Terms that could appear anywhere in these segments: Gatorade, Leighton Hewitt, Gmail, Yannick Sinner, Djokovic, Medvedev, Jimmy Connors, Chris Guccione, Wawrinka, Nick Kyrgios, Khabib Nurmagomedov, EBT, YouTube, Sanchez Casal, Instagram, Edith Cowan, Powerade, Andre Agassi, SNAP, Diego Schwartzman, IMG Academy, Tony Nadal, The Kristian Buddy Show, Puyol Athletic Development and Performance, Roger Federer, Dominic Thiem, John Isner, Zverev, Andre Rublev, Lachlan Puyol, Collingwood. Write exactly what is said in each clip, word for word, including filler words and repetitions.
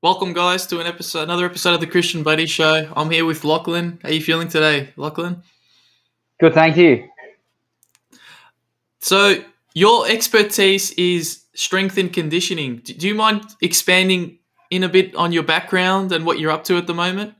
Welcome, guys, to an episode, another episode of The Kristian Buddy Show. I'm here with Lachlan. How are you feeling today, Lachlan? Good, thank you. So your expertise is strength and conditioning. Do you mind expanding in a bit on your background and what you're up to at the moment?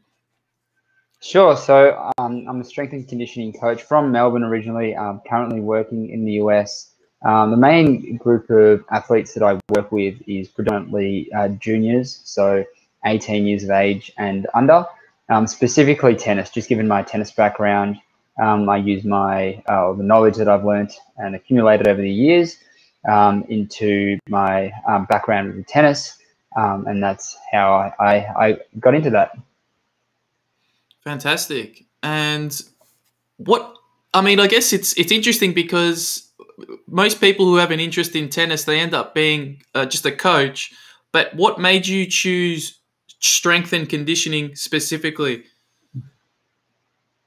Sure. So um, I'm a strength and conditioning coach from Melbourne originally, um, currently working in the U S. Um, the main group of athletes that I work with is predominantly uh, juniors, so eighteen years of age and under, um, specifically tennis. Just given my tennis background, um, I use my uh, the knowledge that I've learnt and accumulated over the years um, into my um, background in tennis, um, and that's how I, I, I got into that. Fantastic. And what I mean, I guess it's it's interesting because most people who have an interest in tennis, they end up being uh, just a coach. But what made you choose strength and conditioning specifically?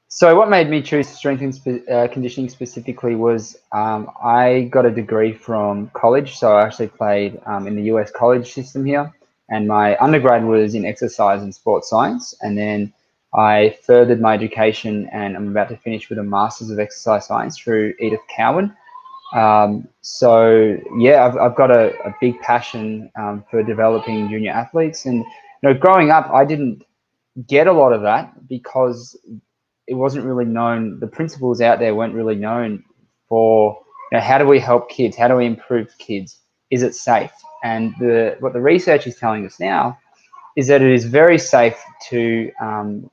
So what made me choose strength and spe uh, conditioning specifically was um, I got a degree from college. So I actually played um, in the U S college system here. And my undergrad was in exercise and sports science. And then I furthered my education, and I'm about to finish with a master's of exercise science through Edith Cowan. Um, so yeah, I've, I've got a, a big passion um, for developing junior athletes, and you know, growing up, I didn't get a lot of that because it wasn't really known. The principles out there weren't really known for, you know, how do we help kids? How do we improve kids? Is it safe? And the what the research is telling us now is that it is very safe to um,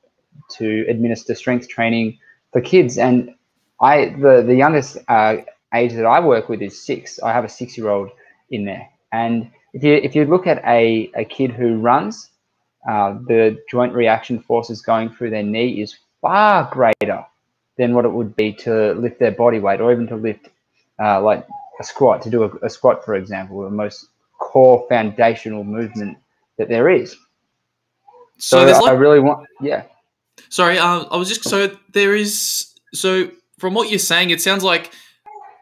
to administer strength training for kids. And I the the youngest Uh, age that I work with is six. I have a six-year-old in there. And if you, if you look at a, a kid who runs, uh, the joint reaction forces going through their knee is far greater than what it would be to lift their body weight, or even to lift uh, like a squat, to do a, a squat, for example, the most core foundational movement that there is. So, so there's I, like, I really want, yeah. Sorry, uh, I was just, so there is, so from what you're saying, it sounds like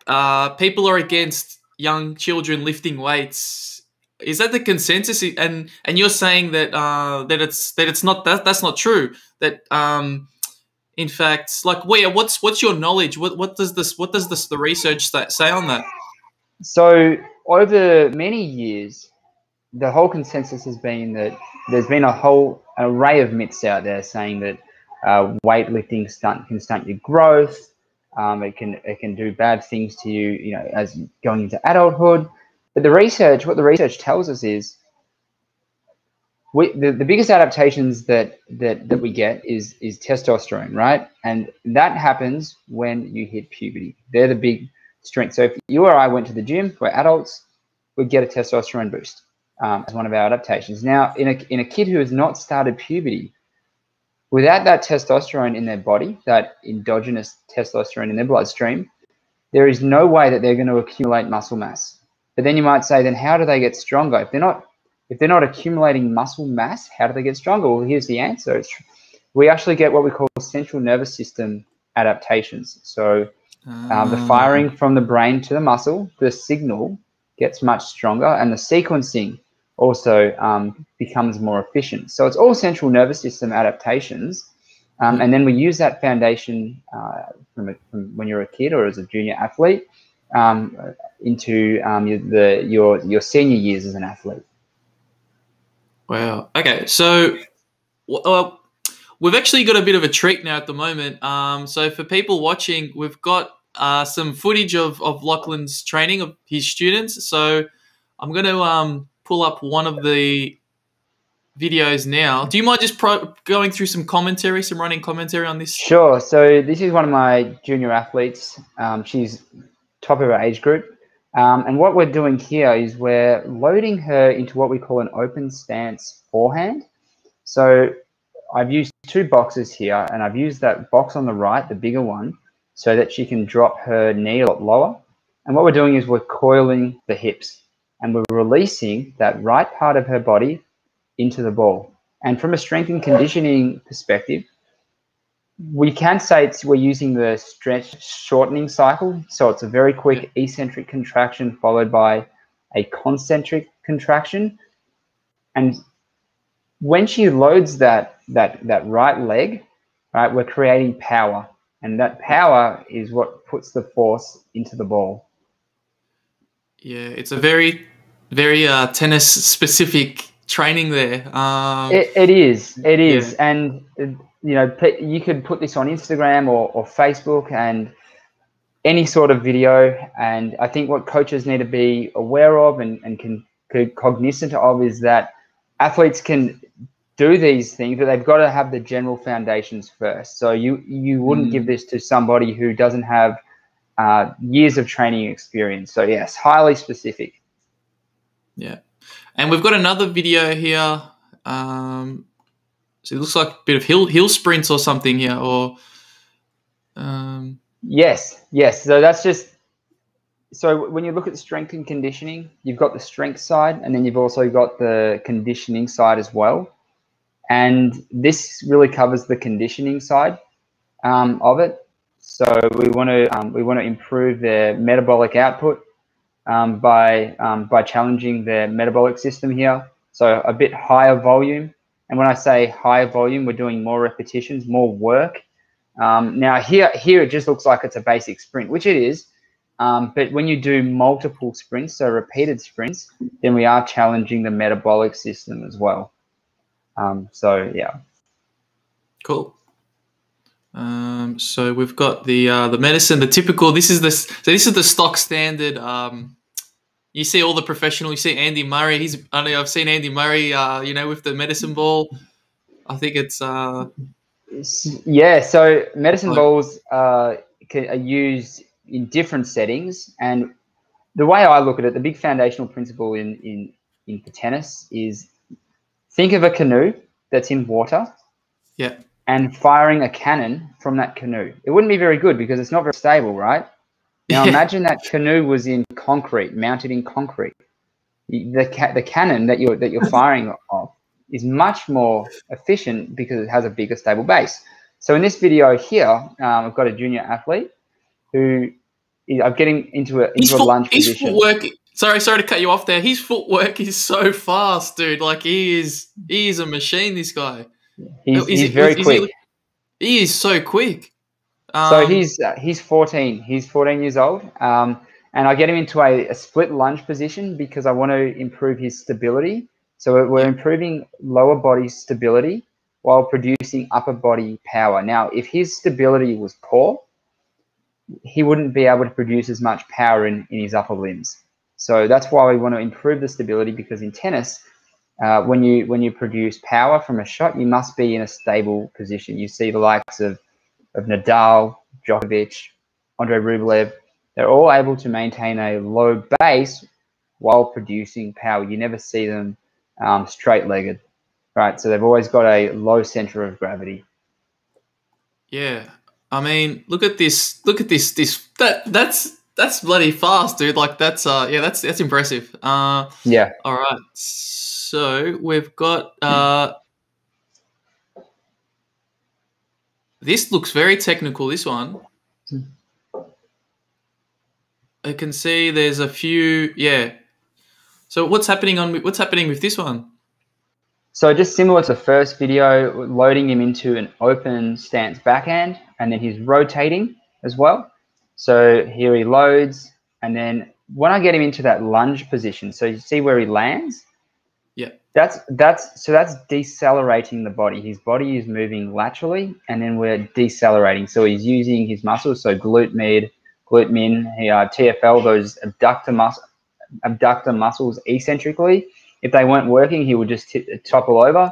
Uh, people are against young children lifting weights. Is that the consensus? And and you're saying that uh, that it's that it's not that that's not true. That um, in fact, like, where what's what's your knowledge? What what does this what does this the research say on that? So over many years, the whole consensus has been that there's been a whole array of myths out there saying that uh, weightlifting stunt can stunt your growth. Um, it can it can do bad things to you, you know, as going into adulthood. But the research, what the research tells us is, we the, the biggest adaptations that that that we get is is testosterone, right? And that happens when you hit puberty. They're the big strength. So if you or I went to the gym, we're adults, we get a testosterone boost um, as one of our adaptations. Now, in a in a kid who has not started puberty, without that testosterone in their body, that endogenous testosterone in their bloodstream, there is no way that they're going to accumulate muscle mass. But then you might say, then how do they get stronger? If they're not, if they're not accumulating muscle mass, how do they get stronger? Well, here's the answer. It's, we actually get what we call central nervous system adaptations. So um, um, the firing from the brain to the muscle, the signal gets much stronger, and the sequencing also um, becomes more efficient. So it's all central nervous system adaptations. Um, and then we use that foundation uh, from, a, from when you're a kid or as a junior athlete um, into um, your, the, your, your senior years as an athlete. Wow. Okay. So uh, we've actually got a bit of a treat now at the moment. Um, so for people watching, we've got uh, some footage of, of Lachlan's training of his students. So I'm going to... Um, pull up one of the videos now. Do you mind just pro going through some commentary, some running commentary on this? Sure. So this is one of my junior athletes. Um, she's top of her age group. Um, and what we're doing here is we're loading her into what we call an open stance forehand. So I've used two boxes here, and I've used that box on the right, the bigger one, so that she can drop her knee a lot lower. And what we're doing is we're coiling the hips, and we're releasing that right part of her body into the ball. And from a strength and conditioning perspective, we can say it's, we're using the stretch shortening cycle. So it's a very quick eccentric contraction followed by a concentric contraction. And when she loads that that that right leg, right, we're creating power, and that power is what puts the force into the ball. Yeah, it's a very, very uh, tennis-specific training there. Um, it, it is, it is, yeah. And you know, you could put this on Instagram or, or Facebook and any sort of video. And I think what coaches need to be aware of and and can, can cognizant of is that athletes can do these things, but they've got to have the general foundations first. So you you wouldn't mm. give this to somebody who doesn't have Uh, years of training experience. So yes, highly specific. Yeah, and we've got another video here. Um, so it looks like a bit of hill hill sprints or something here. Or um... yes, yes. So that's just so when you look at strength and conditioning, you've got the strength side, and then you've also got the conditioning side as well. And this really covers the conditioning side um, of it. So we want to um, we want to improve their metabolic output um, by um, by challenging their metabolic system here. So a bit higher volume, and when I say higher volume, we're doing more repetitions, more work. Um, now here here it just looks like it's a basic sprint, which it is, um, but when you do multiple sprints, so repeated sprints, then we are challenging the metabolic system as well. Um, so yeah, cool. Um, so we've got the uh, the medicine, the typical. This is the so this is the stock standard. Um, you see all the professional. You see Andy Murray. He's I know I've seen Andy Murray. Uh, you know, with the medicine ball. I think it's uh, yeah. So medicine like, balls uh, can, are used in different settings, and the way I look at it, the big foundational principle in in in for tennis is think of a canoe that's in water. Yeah. And firing a cannon from that canoe. It wouldn't be very good because it's not very stable, right? Now imagine that canoe was in concrete, mounted in concrete. The, ca the cannon that you're, that you're firing off is much more efficient because it has a bigger stable base. So in this video here, um, I've got a junior athlete who is, I'm getting into a, into a lunge position. Footwork, sorry, sorry to cut you off there. His footwork is so fast, dude. Like he is, he is a machine, this guy. He's, he's he, very is quick. He, he is so quick. Um, so he's uh, he's fourteen. He's fourteen years old. Um, and I get him into a, a split lunge position because I want to improve his stability. So we're improving lower body stability while producing upper body power. Now, if his stability was poor, he wouldn't be able to produce as much power in, in his upper limbs. So that's why we want to improve the stability because in tennis, Uh, when you when you produce power from a shot, you must be in a stable position. You see the likes of, of Nadal, Djokovic, Andre Rublev. They're all able to maintain a low base while producing power. You never see them um, straight-legged, right? So they've always got a low center of gravity. Yeah, I mean, look at this. Look at this. This that that's. That's bloody fast, dude. Like that's uh yeah, that's that's impressive. Uh yeah. All right. So we've got uh this looks very technical, this one. I can see there's a few yeah. So what's happening on what's happening with this one? So just similar to the first video, loading him into an open stance backhand and then he's rotating as well. So here he loads, and then when I get him into that lunge position, so you see where he lands? Yeah. That's that's so that's decelerating the body. His body is moving laterally, and then we're decelerating. So he's using his muscles, so glute med, glute min, T F L, those abductor mus abductor muscles eccentrically. If they weren't working, he would just topple over.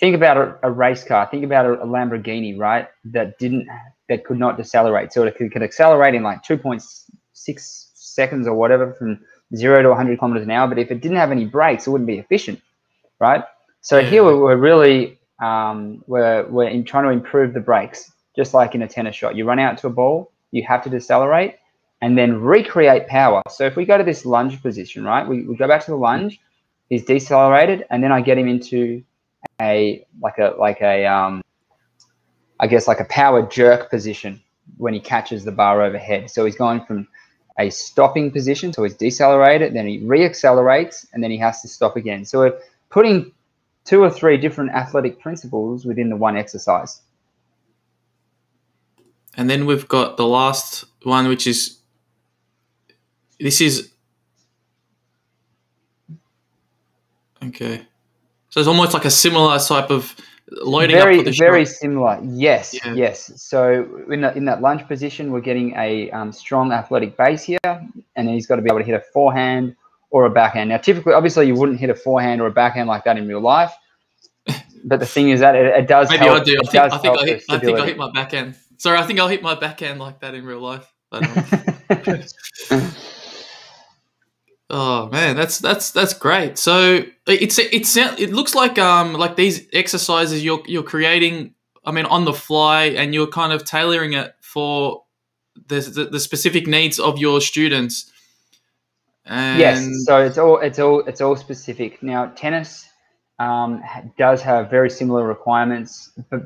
Think about a, a race car. Think about a, a Lamborghini, right? That didn't. That could not decelerate. So it could, could accelerate in like two point six seconds or whatever from zero to one hundred kilometers an hour. But if it didn't have any brakes, it wouldn't be efficient, right? So yeah. Here we're, we're really, um, we're, we're in trying to improve the brakes, just like in a tennis shot. You run out to a ball, you have to decelerate and then recreate power. So if we go to this lunge position, right, we, we go back to the lunge, he's decelerated, and then I get him into a, like a, like a, um, I guess like a power jerk position when he catches the bar overhead. So he's going from a stopping position, so he's decelerated, then he reaccelerates, and then he has to stop again. So we're putting two or three different athletic principles within the one exercise. And then we've got the last one, which is, this is, okay. So it's almost like a similar type of loading very, up. Very, very similar. Yes, yeah. yes. So in, the, in that lunge position, we're getting a um, strong athletic base here, and he's got to be able to hit a forehand or a backhand. Now, typically, obviously, you wouldn't hit a forehand or a backhand like that in real life, but the thing is that it, it does Maybe help. I do. I think, I think, I hit, I think I'll hit my backhand. Sorry, I think I'll hit my backhand like that in real life. But, um, oh man, that's that's that's great. So it's it's it looks like um like these exercises you're you're creating, I mean, on the fly, and you're kind of tailoring it for the the, the specific needs of your students. And yes, so it's all it's all it's all specific. Now, tennis um does have very similar requirements, but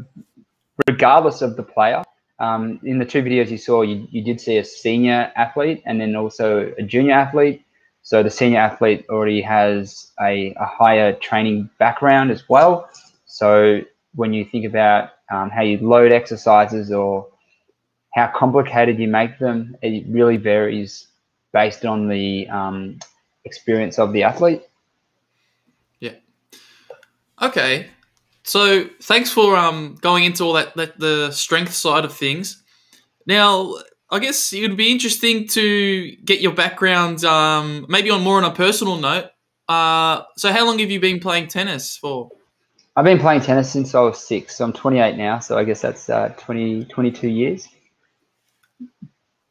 regardless of the player. Um, in the two videos you saw, you, you did see a senior athlete and then also a junior athlete. So the senior athlete already has a, a higher training background as well. So when you think about um, how you load exercises or how complicated you make them, it really varies based on the um, experience of the athlete. Yeah. Okay. So thanks for um, going into all that, that, the strength side of things. Now, I guess it would be interesting to get your background, um, maybe on more on a personal note. Uh, so how long have you been playing tennis for? I've been playing tennis since I was six. So I'm twenty-eight now, so I guess that's uh, twenty, twenty-two years.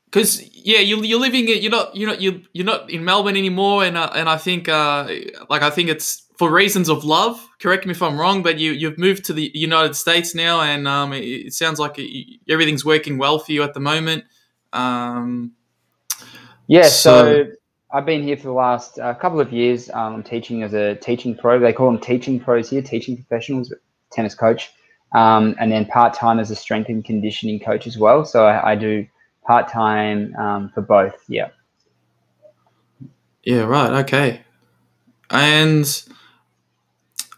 Because yeah, you, you're living it. You're not you're not you you're not in Melbourne anymore, and uh, and I think uh, like I think it's for reasons of love. Correct me if I'm wrong, but you you've moved to the United States now, and um, it, it sounds like it, everything's working well for you at the moment. Um, yeah, so, so I've been here for the last uh, couple of years. Um, I'm teaching as a teaching pro. They call them teaching pros here, teaching professionals, tennis coach, um, and then part time as a strength and conditioning coach as well. So I, I do part time um, for both. Yeah. Yeah. Right. Okay. And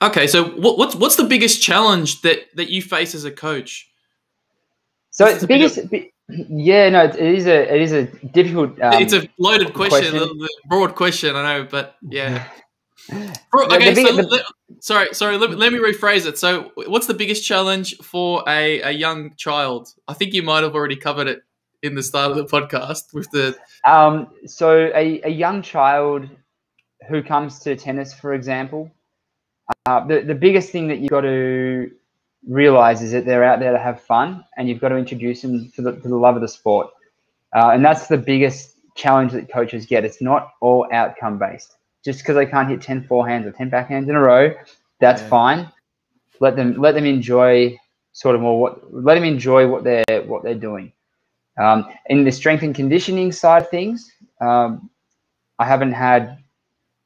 okay. So what, what's what's the biggest challenge that that you face as a coach? So it's the biggest. Big Yeah, no, it is a it is a difficult. Um, it's a loaded question, question. A broad question, I know, but yeah. Okay, big, so the, let, sorry, sorry. Let, let me rephrase it. So, what's the biggest challenge for a a young child? I think you might have already covered it in the start of the podcast with the. Um. So, a a young child who comes to tennis, for example, uh, the the biggest thing that you got to realize is that they're out there to have fun, and you've got to introduce them to the, to the love of the sport, uh, and that's the biggest challenge that coaches get. It's not all outcome based. Just because they can't hit ten forehands or ten backhands in a row, that's yeah. fine. Let them let them enjoy sort of more what let them enjoy what they're what they're doing. Um, in the strength and conditioning side of things, um, I haven't had.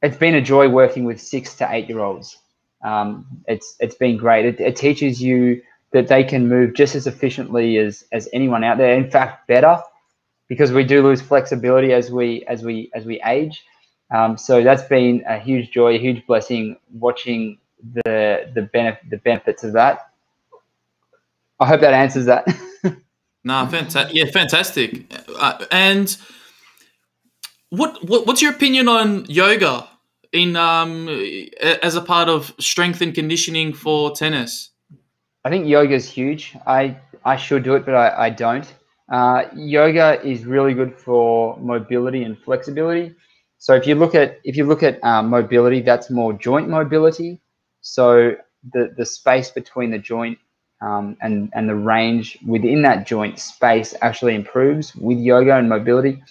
It's been a joy working with six to eight year olds. Um, it's it's been great. It, it teaches you that they can move just as efficiently as as anyone out there. In fact, better, because we do lose flexibility as we as we as we age. Um, so that's been a huge joy, a huge blessing. Watching the the benefit the benefits of that. I hope that answers that. No, fantastic. Yeah, fantastic. Uh, and what, what what's your opinion on yoga? In um, as a part of strength and conditioning for tennis? I think yoga is huge. I, I should do it, but I, I don't. Uh, yoga is really good for mobility and flexibility. So if you look at if you look at um, mobility, that's more joint mobility. So the the space between the joint um, and and the range within that joint space actually improves with yoga and mobility.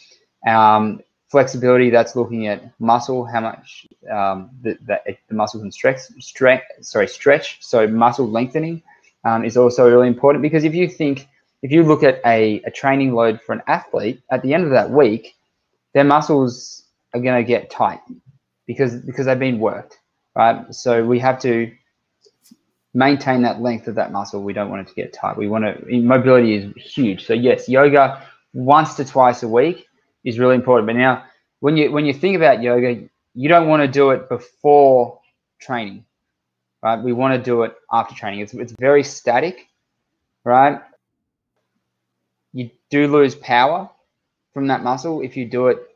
Um, Flexibility, that's looking at muscle, how much um, the, the, the muscle can stretch, stretch, sorry, stretch. So muscle lengthening um, is also really important, because if you think, if you look at a, a training load for an athlete, at the end of that week, their muscles are going to get tight because, because they've been worked, right? So we have to maintain that length of that muscle. We don't want it to get tight. We want to, mobility is huge. So yes, yoga once to twice a week is really important. But now when you when you think about yoga, you don't want to do it before training, right? We want to do it after training. It's, it's very static, right? You do lose power from that muscle if you do it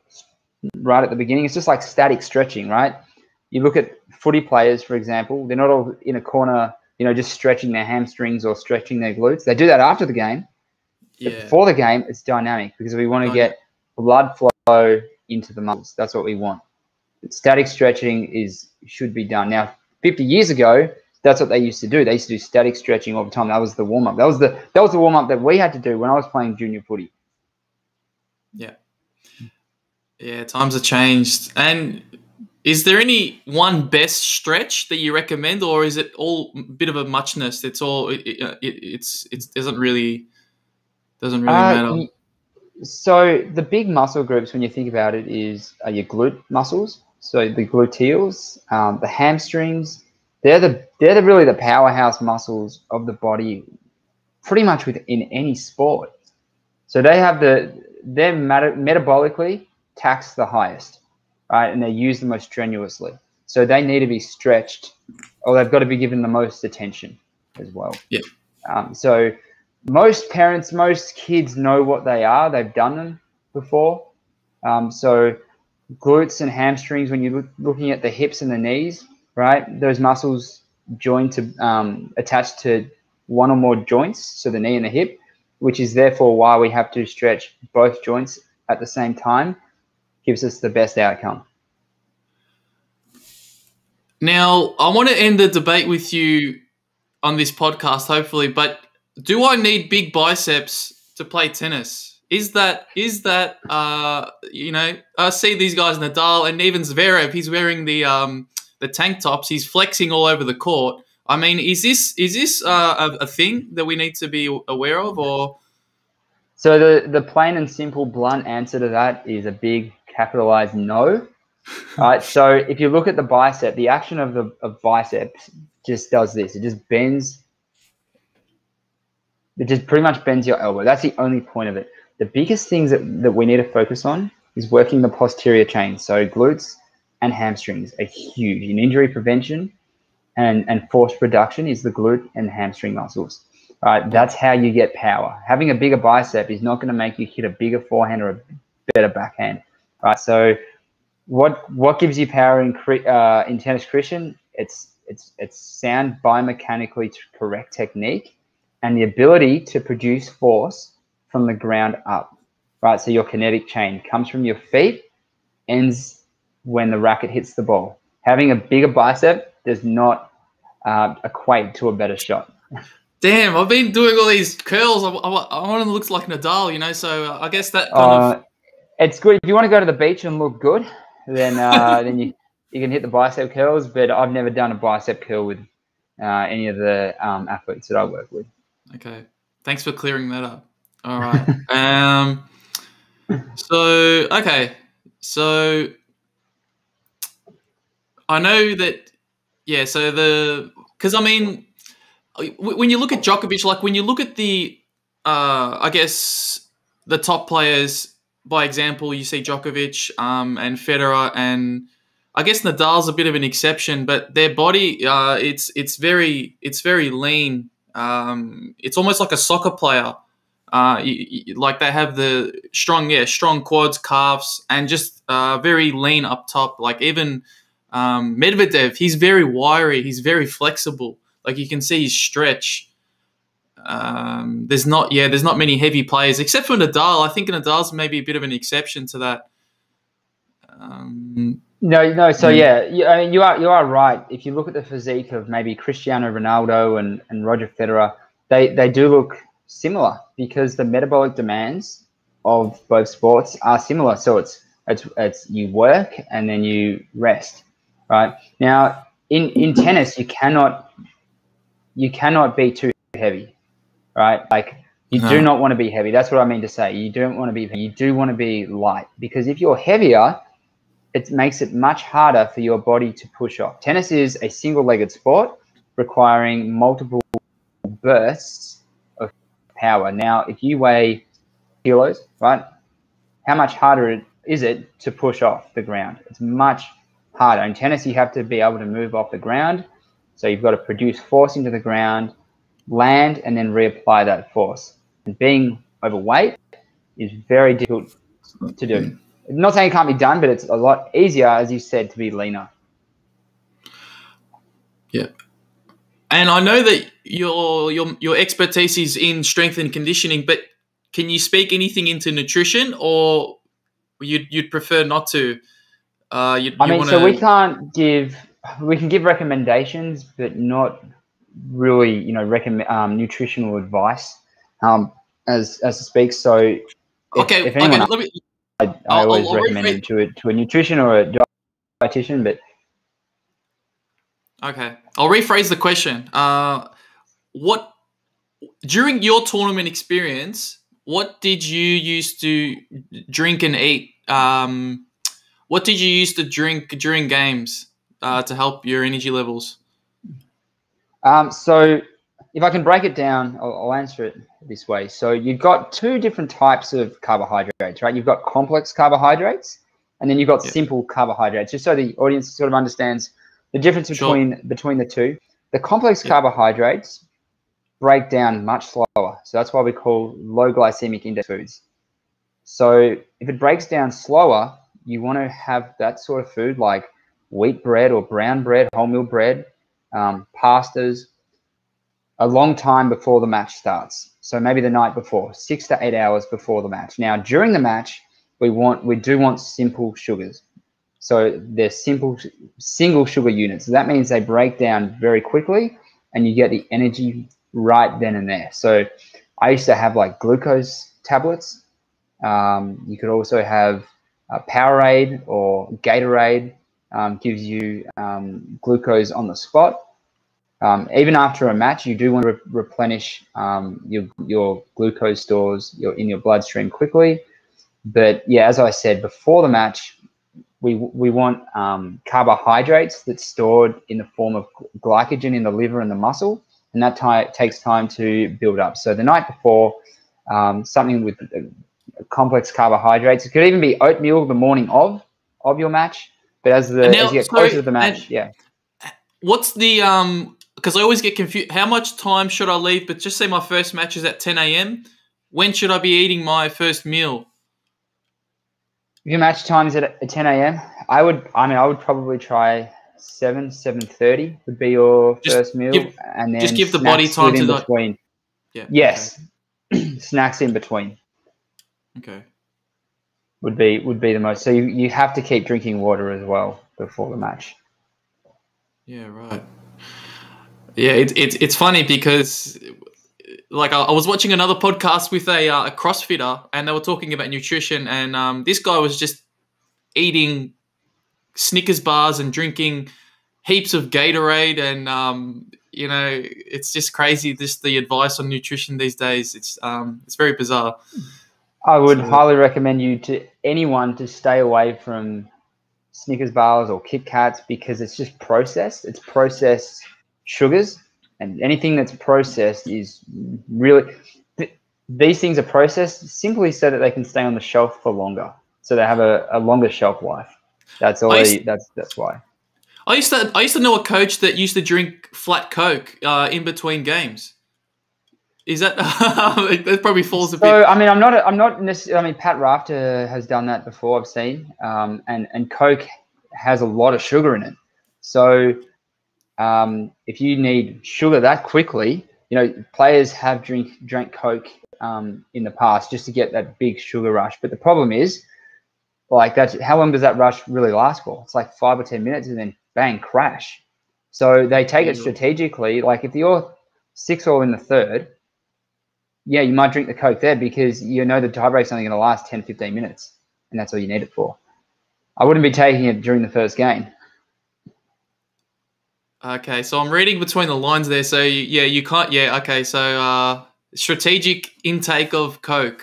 right at the beginning. It's just like static stretching, right? You look at footy players, for example, they're not all in a corner, you know, just stretching their hamstrings or stretching their glutes. They do that after the game. Yeah. But before the game, it's dynamic because we want to get blood flow into the muscles. That's what we want. Static stretching is should be done. Now, fifty years ago, that's what they used to do. They used to do static stretching all the time. That was the warm-up. That was the that was the warm-up that we had to do when I was playing junior footy. Yeah. Yeah, times have changed. And is there any one best stretch that you recommend, or is it all a bit of a muchness? It's all it, it, it's it doesn't really doesn't really uh, matter. So the big muscle groups, when you think about it, is are your glute muscles. So the gluteals, um, the hamstrings. They're the they're the, really the powerhouse muscles of the body, pretty much within any sport. So they have the they're meta metabolically taxed the highest, right? And they're used the most strenuously. So they need to be stretched, or they've got to be given the most attention as well. Yeah. Um, so most parents, most kids know what they are. They've done them before. Um, so glutes and hamstrings, when you're looking at the hips and the knees, right? Those muscles joined to um, attached to one or more joints, so the knee and the hip, which is therefore why we have to stretch both joints at the same time. Gives us the best outcome. Now, I want to end the debate with you on this podcast, hopefully, but do I need big biceps to play tennis? Is that, is that, uh, you know, I see these guys, Nadal and even Zverev, he's wearing the, um, the tank tops, he's flexing all over the court. I mean, is this is this uh, a, a thing that we need to be aware of, or? So the the plain and simple, blunt answer to that is a big capitalized no. All right. So if you look at the bicep, the action of the of biceps just does this. It just bends. It just pretty much bends your elbow. That's the only point of it. The biggest things that that we need to focus on is working the posterior chain. So glutes and hamstrings are huge. In injury prevention and, and force production is the glute and hamstring muscles. All right, that's how you get power. Having a bigger bicep is not going to make you hit a bigger forehand or a better backhand. All right, so what what gives you power in uh, in tennis, Kristian? It's it's it's sound biomechanically correct technique and the ability to produce force from the ground up. Right, so your kinetic chain comes from your feet, ends when the racket hits the ball. Having a bigger bicep does not uh, equate to a better shot. Damn, I've been doing all these curls. I, I, I want to look like Nadal, you know, so I guess that kind uh, of... It's good. If you want to go to the beach and look good, then uh, then you, you can hit the bicep curls, but I've never done a bicep curl with uh, any of the um, athletes that I work with. Okay. Thanks for clearing that up. All right. um, so, okay. So... I know that, yeah, so the, because I mean, when you look at Djokovic, like when you look at the, uh, I guess, the top players, by example, you see Djokovic um, and Federer, and I guess Nadal's a bit of an exception, but their body, uh, it's it's very, it's very lean. Um, it's almost like a soccer player. Uh, you, you, like they have the strong, yeah, strong quads, calves, and just uh, very lean up top, like even... Um, Medvedev, he's very wiry. He's very flexible. Like you can see his stretch. Um, there's not, yeah, there's not many heavy players except for Nadal. I think Nadal's maybe a bit of an exception to that. Um, no, no. So yeah, you, I mean, you are you are right. If you look at the physique of maybe Cristiano Ronaldo and and Roger Federer, they they do look similar because the metabolic demands of both sports are similar. So it's it's it's you work and then you rest. Right now, in in tennis, you cannot you cannot be too heavy, right? Like you no. do not want to be heavy. That's what I mean to say. You don't want to be. You do want to be light because if you're heavier, it makes it much harder for your body to push off. Tennis is a single-legged sport requiring multiple bursts of power. Now, if you weigh kilos, right? How much harder is it to push off the ground? It's much harder. In tennis, you have to be able to move off the ground, So you've got to produce force into the ground, land, and then reapply that force. And being overweight is very difficult to do. I'm not saying it can't be done, but it's a lot easier, as you said, to be leaner. Yeah. And I know that your your your expertise is in strength and conditioning, but can you speak anything into nutrition, or you'd you'd prefer not to? Uh, you'd, I mean, you wanna... so we can't give we can give recommendations, but not really, you know, recommend um, nutritional advice um, as as it speaks. So if, okay, if anyone, okay, let me, I, I I'll, always I'll recommend it to a to a nutrition or a dietitian, but. Okay, I'll rephrase the question. Uh, what during your tournament experience, what did you used to drink and eat? Um, what did you used to drink during games uh, to help your energy levels? Um, so, if I can break it down, I'll, I'll answer it this way. So, you've got two different types of carbohydrates, right? You've got complex carbohydrates, and then you've got yep. simple carbohydrates. Just so the audience sort of understands the difference between sure. between the two. The complex yeah. carbohydrates break down much slower. So that's why we call low glycemic index foods. So if it breaks down slower, you want to have that sort of food like wheat bread or brown bread, wholemeal bread, um, pastas, a long time before the match starts. So maybe the night before, six to eight hours before the match. Now, during the match, we want we do want simple sugars. So they're simple, single sugar units. So that means they break down very quickly and you get the energy right then and there. So I used to have like glucose tablets. Um, you could also have uh, Powerade or Gatorade, um, gives you um, glucose on the spot. Um, even after a match, you do want to re replenish um, your, your glucose stores your, in your bloodstream quickly. But yeah, as I said, before the match, We, we want um, carbohydrates that's stored in the form of glycogen in the liver and the muscle, and that takes time to build up. So the night before, um, something with uh, complex carbohydrates. It could even be oatmeal the morning of of your match. But as the now, as you get closer so, to the match, yeah. What's the um? Because I always get confused. How much time should I leave? But just say my first match is at ten A M When should I be eating my first meal? Your match times at ten A M I would, I mean, I would probably try seven, seven thirty would be your just first meal, give, and then just give the body time to between. The... Yeah. Yes, okay. Snacks in between. Okay. Would be would be the most. So you you have to keep drinking water as well before the match. Yeah. Right. Yeah. It's it's it's funny because. Like I was watching another podcast with a, uh, a CrossFitter, and they were talking about nutrition, and um, this guy was just eating Snickers bars and drinking heaps of Gatorade, and um, you know, it's just crazy. Just the advice on nutrition these days, it's um, it's very bizarre. I would so, highly recommend you to anyone to stay away from Snickers bars or Kit Kats because it's just processed. It's processed sugars. And anything that's processed is really, th these things are processed simply so that they can stay on the shelf for longer. So they have a, a longer shelf life. That's all. They, to, that's that's why. I used to I used to know a coach that used to drink flat Coke uh, in between games. Is that that probably falls a so, bit? So I mean, I'm not I'm not necessarily. I mean, Pat Rafter has done that before. I've seen, um, and and Coke has a lot of sugar in it, so. Um, if you need sugar that quickly, you know, players have drink, drank Coke um, in the past just to get that big sugar rush. But the problem is, like, that's, how long does that rush really last for? It's like five or ten minutes and then bang, crash. So they take it strategically. Like if you're six all in the third, yeah, you might drink the Coke there because you know the tie break's only going to last ten, fifteen minutes, and that's all you need it for. I wouldn't be taking it during the first game. Okay, so I'm reading between the lines there. So, you, yeah, you can't – yeah, okay. So, uh, strategic intake of Coke.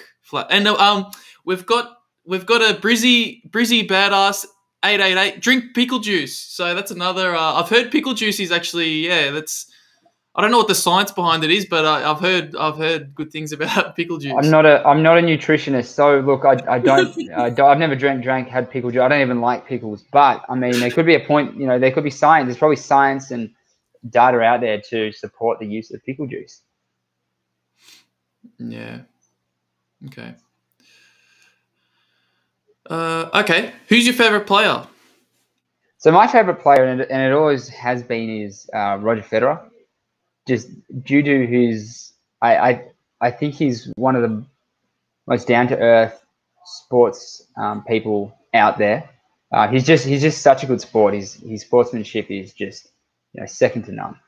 And um, we've got we've got a Brizzy, Brizzy Badass eight eight eight. Drink pickle juice. So, that's another uh, – I've heard pickle juice is actually – yeah, that's – I don't know what the science behind it is, but I, I've heard I've heard good things about pickle juice. I'm not a I'm not a nutritionist. So, look, I, I don't – I've never drank, drank, had pickle juice. I don't even like pickles. But, I mean, there could be a point – you know, there could be science. There's probably science and data out there to support the use of pickle juice. Yeah. Okay. Uh, okay. Who's your favorite player? So my favorite player, and it, and it always has been, is uh, Roger Federer. Just due to his, I, I, I think he's one of the most down-to-earth sports um, people out there. Uh, he's just he's just such a good sport. His his sportsmanship is just, you know, second to none,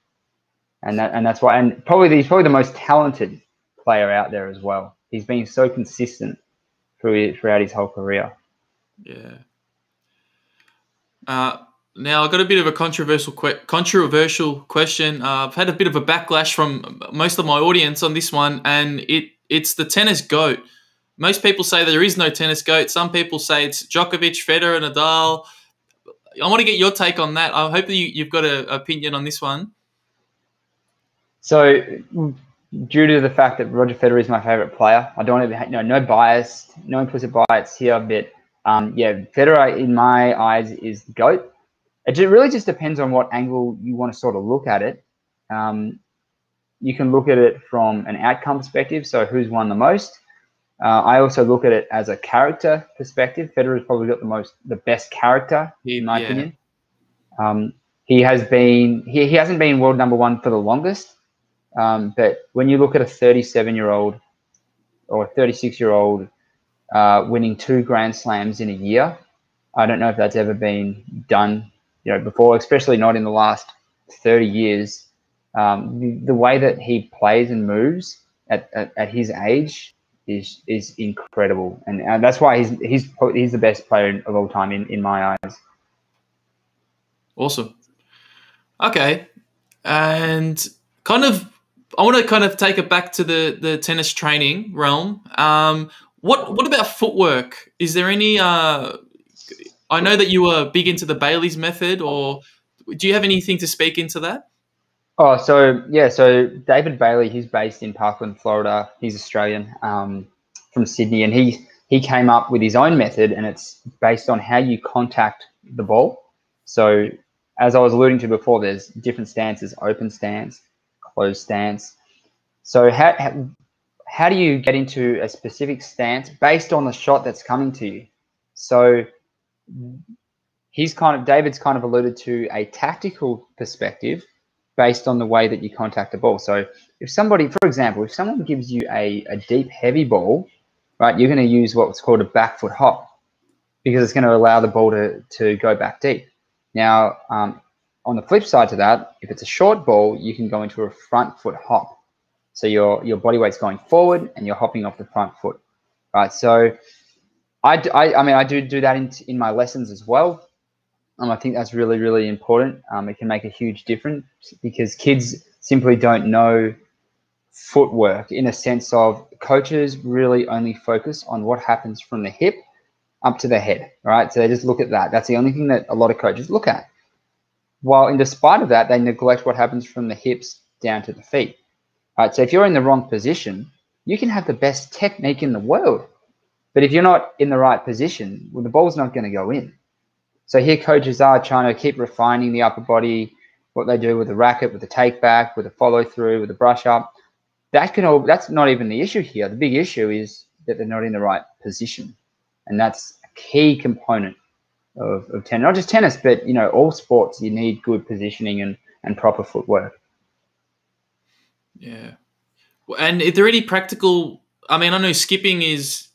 and that and that's why. And probably he's probably the most talented player out there as well. He's been so consistent through throughout his whole career. Yeah. Uh, now I've got a bit of a controversial que controversial question. Uh, I've had a bit of a backlash from most of my audience on this one, and it it's the tennis GOAT. Most people say there is no tennis GOAT. Some people say it's Djokovic, Federer, Nadal. I want to get your take on that. I hope that you, you've got an opinion on this one. So, due to the fact that Roger Federer is my favourite player, I don't even, you know, no bias, no implicit bias here, but um, yeah, Federer in my eyes is the GOAT. It really just depends on what angle you want to sort of look at it. Um, you can look at it from an outcome perspective, so who's won the most. Uh, I also look at it as a character perspective. Federer's probably got the most, the best character in my yeah. opinion. Um, he has been, he, he hasn't been world number one for the longest. Um, but when you look at a thirty-seven-year-old or a thirty-six-year-old uh, winning two Grand Slams in a year, I don't know if that's ever been done, you know, before, especially not in the last thirty years. Um, the, the way that he plays and moves at at, at his age is is incredible, and, and that's why he's he's he's the best player of all time in in my eyes. Awesome. Okay, and kind of I want to kind of take it back to the the tennis training realm. Um, what what about footwork? Is there any? Uh, I know that you were big into the Bailey's method, or do you have anything to speak into that? Oh, so, yeah, so David Bailey, he's based in Parkland, Florida. He's Australian, um, from Sydney, and he, he came up with his own method, and it's based on how you contact the ball. So as I was alluding to before, there's different stances, open stance, closed stance. So how, how, how do you get into a specific stance based on the shot that's coming to you? So he's kind of, David's kind of alluded to a tactical perspective based on the way that you contact the ball. So if somebody, for example, if someone gives you a, a deep, heavy ball, right, you're going to use what's called a back foot hop because it's going to allow the ball to, to go back deep. Now, um, on the flip side to that, if it's a short ball, you can go into a front foot hop. So your, your body weight's going forward and you're hopping off the front foot, right? So I, I, I mean, I do do that in, in my lessons as well. Um, I think that's really, really important. Um, it can make a huge difference because kids simply don't know footwork in a sense of coaches really only focus on what happens from the hip up to the head, right? So they just look at that. That's the only thing that a lot of coaches look at. While in despite of that, they neglect what happens from the hips down to the feet. All right, so if you're in the wrong position, you can have the best technique in the world. But if you're not in the right position, well, the ball's not going to go in. So here coaches are trying to keep refining the upper body, what they do with the racket, with the take back, with the follow through, with the brush up. That can all, that's not even the issue here. The big issue is that they're not in the right position. And that's a key component of, of tennis. Not just tennis, but, you know, all sports, you need good positioning and, and proper footwork. Yeah. And is there any practical, I mean, I know skipping is,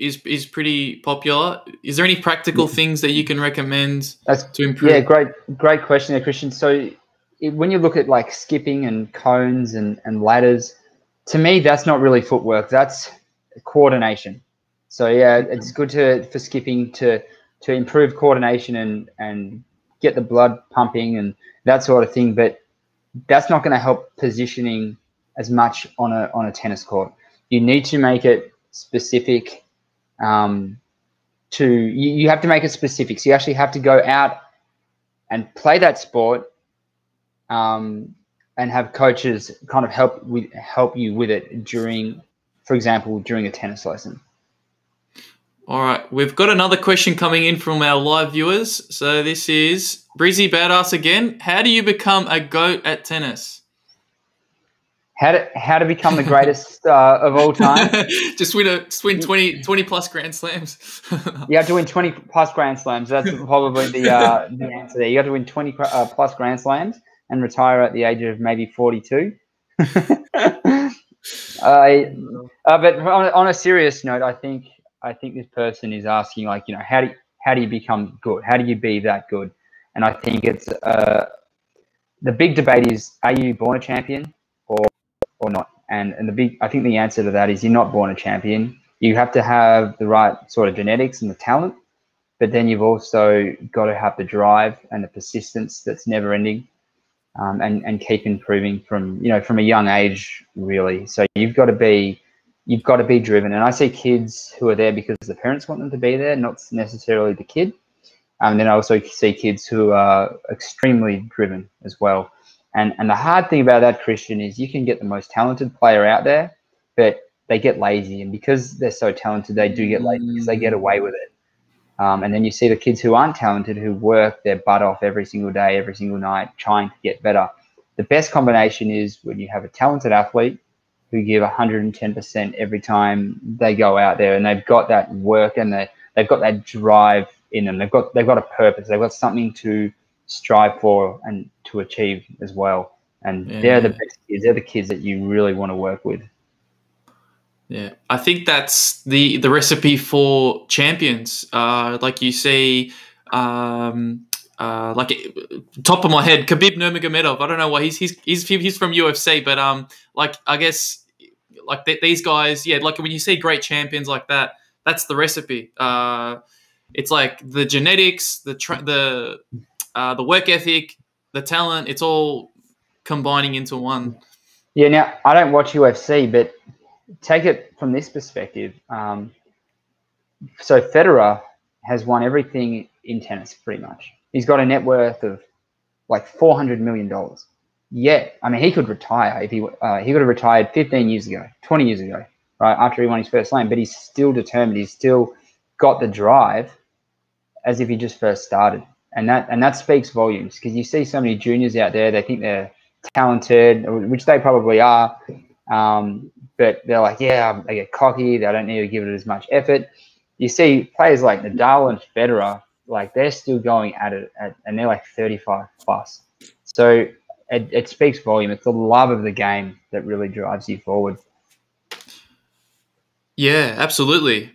is is pretty popular. Is there any practical things that you can recommend That's, to improve? Yeah, great great question there, Kristian. So it, when you look at like skipping and cones and, and ladders, to me, that's not really footwork. That's coordination. So yeah, it's good to for skipping to to improve coordination and, and get the blood pumping and that sort of thing. But that's not going to help positioning as much on a, on a tennis court. You need to make it specific. Um, to you, you have to make it specific. So you actually have to go out and play that sport, um, and have coaches kind of help with help you with it during, for example, during a tennis lesson. All right, we've got another question coming in from our live viewers. So this is Breezy Badass again. How do you become a GOAT at tennis? How to, how to become the greatest uh, of all time? Just win a just win twenty, twenty plus Grand Slams. You have to win twenty plus Grand Slams. That's probably the, uh, the answer there. You have to win twenty uh, plus Grand Slams and retire at the age of maybe forty-two. uh, uh, but on, on a serious note, I think – I think this person is asking, like, you know, how do you, how do you become good? How do you be that good? And I think it's uh, the big debate is, are you born a champion or or not? And and the big I think the answer to that is you're not born a champion. You have to have the right sort of genetics and the talent, but then you've also got to have the drive and the persistence that's never ending, um, and and keep improving from you know from a young age, really. So you've got to be. You've got to be driven. And I see kids who are there because the parents want them to be there, not necessarily the kid. Um, and then I also see kids who are extremely driven as well. And and the hard thing about that, Kristian, is you can get the most talented player out there, but they get lazy. And because they're so talented, they do get lazy because they get away with it. Um, and then you see the kids who aren't talented, who work their butt off every single day, every single night, trying to get better. The best combination is when you have a talented athlete who give one hundred ten percent every time they go out there, and they've got that work and they, they've got that drive in them. They've got, they've got a purpose. They've got something to strive for and to achieve as well. And yeah, they're the best kids. They're the kids that you really want to work with. Yeah, I think that's the, the recipe for champions. Uh, like you see, um, uh, like top of my head, Khabib Nurmagomedov. I don't know why he's he's he's he's from U F C, but um, like I guess like th these guys, yeah. Like when you see great champions like that, that's the recipe. Uh, it's like the genetics, the tra the uh, the work ethic, the talent. It's all combining into one. Yeah. Now I don't watch U F C, but take it from this perspective. Um, so Federer has won everything in tennis, pretty much. He's got a net worth of like four hundred million dollars. Yet, I mean, he could retire if he uh, he could have retired fifteen years ago, twenty years ago, right, after he won his first slam. But he's still determined. He's still got the drive, as if he just first started, and that and that speaks volumes. Because you see so many juniors out there, they think they're talented, which they probably are, um, but they're like, yeah, they get cocky. They don't need to give it as much effort. You see players like Nadal and Federer. Like they're still going at it at, and they're like thirty-five plus. So it, it speaks volume. It's the love of the game that really drives you forward. Yeah, absolutely.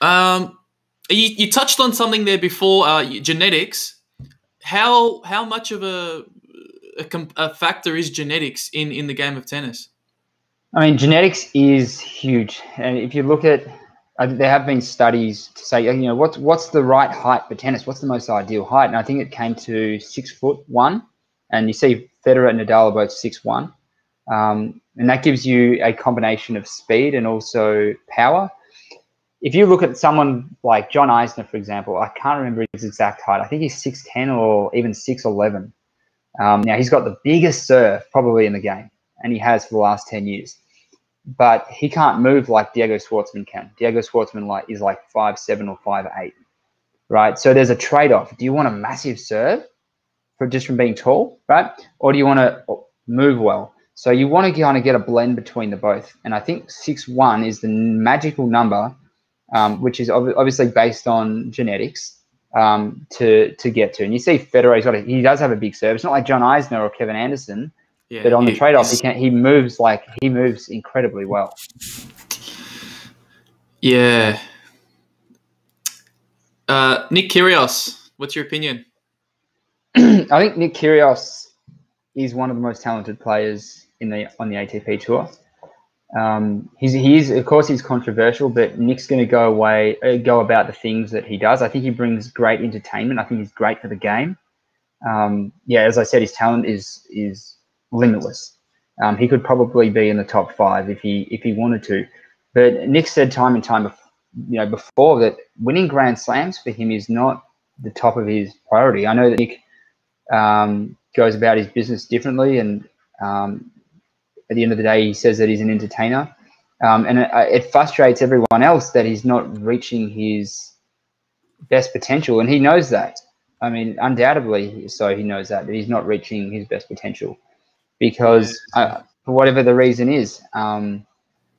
Um, you, you touched on something there before, uh, genetics. How, how much of a, a, a factor is genetics in, in the game of tennis? I mean, genetics is huge. And if you look at, there have been studies to say, you know, what's what's the right height for tennis? What's the most ideal height? And I think it came to six foot one. And you see Federer and Nadal are both six one, um, and that gives you a combination of speed and also power. If you look at someone like John Isner, for example, I can't remember his exact height. I think he's six ten or even six eleven. Um, now he's got the biggest serve probably in the game, and he has for the last ten years. But he can't move like Diego Schwartzman can. Diego Schwartzman like is like five seven or five eight, right? So there's a trade-off. Do you want a massive serve for just from being tall, right? Or do you want to move well? So you want to kind of get a blend between the both. And I think six one is the magical number, um, which is ob obviously based on genetics, um, to to get to. And you see Federer, he's got a, he does have a big serve. It's not like John Isner or Kevin Anderson. Yeah, but on the trade-off, he can, he moves like he moves incredibly well. Yeah. Uh, Nick Kyrgios, what's your opinion? I think Nick Kyrgios is one of the most talented players in the on the A T P tour. Um, he's he is of course he's controversial, but Nick's going to go away uh, go about the things that he does. I think he brings great entertainment. I think he's great for the game. Um, yeah, as I said, his talent is is. limitless. Um, he could probably be in the top five if he if he wanted to. But Nick said time and time, you know, before that winning Grand Slams for him is not the top of his priority. I know that Nick um, goes about his business differently, and um, at the end of the day, he says that he's an entertainer. Um, and it, it frustrates everyone else that he's not reaching his best potential. And he knows that. I mean, undoubtedly, so he knows that, that he's not reaching his best potential because uh, for whatever the reason is. Um,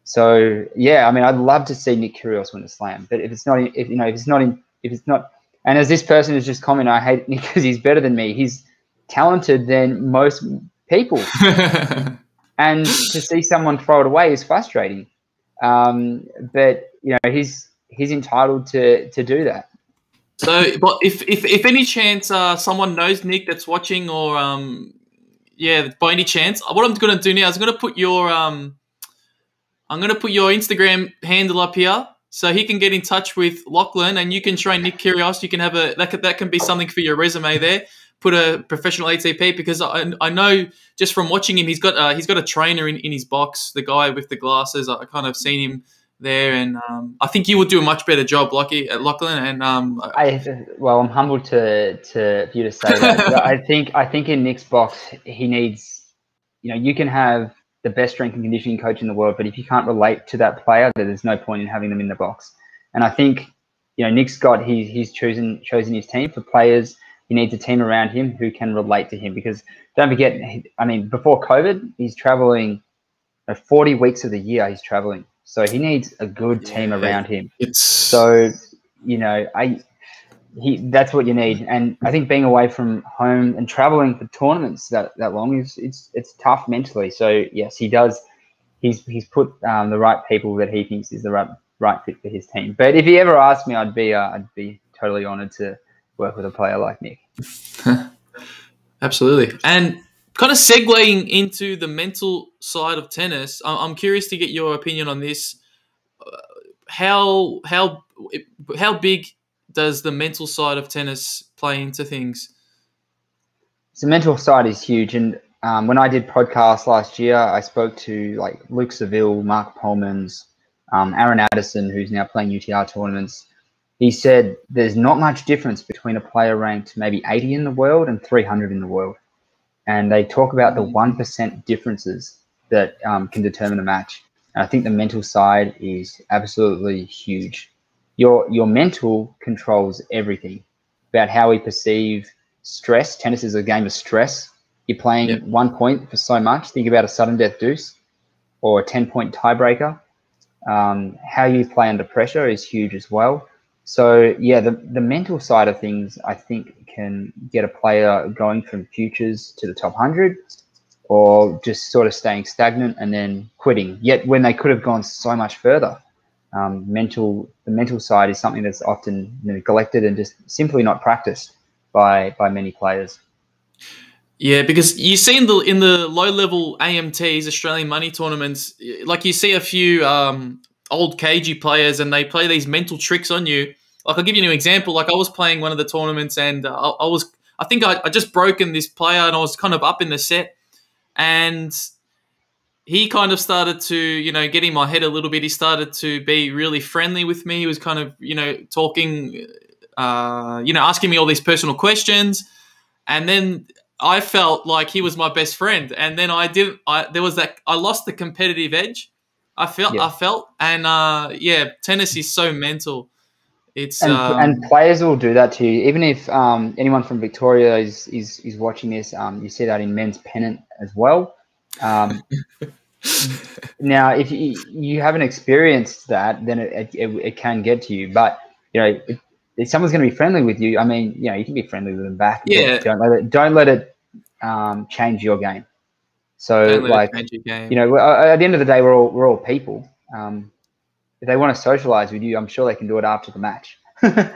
so, yeah, I mean, I'd love to see Nick Kyrgios win a slam. But if it's not, if you know, if it's not, in, if it's not, and as this person has just commented, I hate Nick because he's better than me. He's talented than most people. And to see someone throw it away is frustrating. Um, but, you know, he's he's entitled to, to do that. So, but if, if, if any chance uh, someone knows Nick that's watching or, um, yeah, by any chance, what I'm going to do now is I'm going to put your um, I'm going to put your Instagram handle up here so he can get in touch with Lachlan and you can train Nick Kyrgios. You can have a that, – that can be something for your resume there. Put a professional A T P because I, I know just from watching him, he's got uh, he's got a trainer in, in his box, the guy with the glasses. I kind of seen him there, and um, I think you would do a much better job, Lachie, at Lachlan. And um, I, well, I'm humbled to to for you to say that. I think I think in Nick's box, he needs, you know, you can have the best strength and conditioning coach in the world, but if you can't relate to that player, then there's no point in having them in the box. And I think, you know, Nick's got he, he's chosen chosen his team for players. He needs a team around him who can relate to him because don't forget, I mean, before COVID, he's traveling uh, forty weeks of the year he's traveling. So he needs a good team yeah, around him. It's... So, you know, I he that's what you need. And I think being away from home and traveling for tournaments that, that long is it's it's tough mentally. So, yes, he does. He's, he's put um, the right people that he thinks is the right, right fit for his team. But if he ever asked me, I'd be, uh, I'd be totally honoured to work with a player like Nick. Absolutely. And kind of segueing into the mental side of tennis, I'm curious to get your opinion on this. How how how big does the mental side of tennis play into things? The mental side is huge. And um, when I did podcasts last year, I spoke to like Luke Seville, Mark Polmans, um, Aaron Addison, who's now playing U T R tournaments. He said there's not much difference between a player ranked maybe eighty in the world and three hundred in the world. And they talk about the one percent differences that um, can determine a match. And I think the mental side is absolutely huge. Your, your mental controls everything about how we perceive stress. Tennis is a game of stress. You're playing yep. one point for so much. Think about a sudden death deuce or a ten-point tiebreaker. Um, how you play under pressure is huge as well. So, yeah, the, the mental side of things, I think, can get a player going from futures to the top one hundred or just sort of staying stagnant and then quitting, yet when they could have gone so much further. Um, mental, the mental side is something that's often neglected and just simply not practiced by, by many players. Yeah, because you see in the in the low-level A M Ts, Australian money tournaments, like you see a few um, – old cagey players and they play these mental tricks on you. Like I'll give you an example. Like I was playing one of the tournaments and uh, I, I was, I think I, I just broken this player and I was kind of up in the set and he kind of started to, you know, get in my head a little bit. He started to be really friendly with me. He was kind of, you know, talking, uh, you know, asking me all these personal questions. And then I felt like he was my best friend. And then I didn't, I, there was that, I lost the competitive edge. I felt, yeah. I felt, and uh, yeah, tennis is so mental. It's and, um, and players will do that to you. Even if um, anyone from Victoria is is, is watching this, um, you see that in men's pennant as well. Um, now, if you, you haven't experienced that, then it, it it can get to you. But you know, if, if someone's going to be friendly with you, I mean, you know, you can be friendly with them back. Yeah. Don't let it. Don't let it um, change your game. So, like, you know, at the end of the day, we're all we're all people. Um, if they want to socialize with you, I'm sure they can do it after the match. But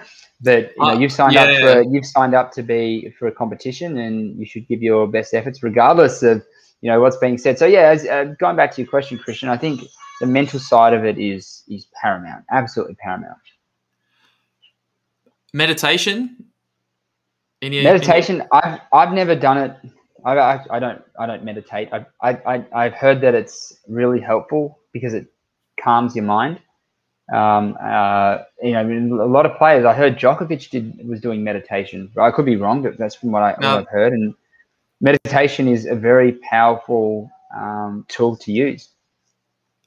you know, you've signed up for you've signed up to be for a competition, and you should give your best efforts, regardless of you know what's being said. So, yeah, as, uh, going back to your question, Kristian, I think the mental side of it is is paramount, absolutely paramount. Meditation. Any, Meditation. Any... I've I've never done it. I, I don't I don't meditate. I, I, I've heard that it's really helpful because it calms your mind. Um, uh, you know, I mean, a lot of players. I heard Djokovic did was doing meditation. I could be wrong, but that's from what, I, no. what I've heard. And meditation is a very powerful um, tool to use.